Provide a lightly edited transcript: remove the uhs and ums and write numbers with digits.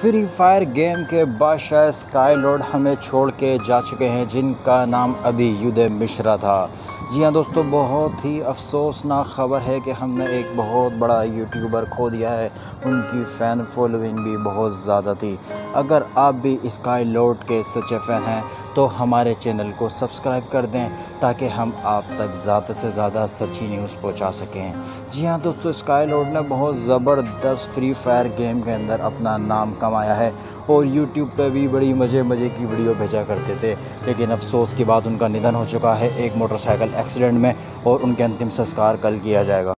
Free fire game के बादशाह Skylord हमें छोड़ के जा चुके हैं, जिनका नाम अभियुदय मिश्रा था। जी हां दोस्तों, बहुत ही अफसोसनाक ख़बर है कि हमने एक बहुत बड़ा यूट्यूबर खो दिया है। उनकी फ़ैन फॉलोइंग भी बहुत ज़्यादा थी। अगर आप भी स्काईलॉर्ड के सच्चे फ़ैन हैं तो हमारे चैनल को सब्सक्राइब कर दें ताकि हम आप तक ज़्यादा से ज़्यादा सच्ची न्यूज़ पहुँचा सकें। जी हाँ दोस्तों, स्काईलॉर्ड ने बहुत ज़बरदस्त फ्री फायर गेम के अंदर अपना नाम कमाया है और YouTube पे भी बड़ी मज़े की वीडियो भेजा करते थे, लेकिन अफसोस की बात उनका निधन हो चुका है एक मोटरसाइकिल एक्सीडेंट में और उनके अंतिम संस्कार कल किया जाएगा।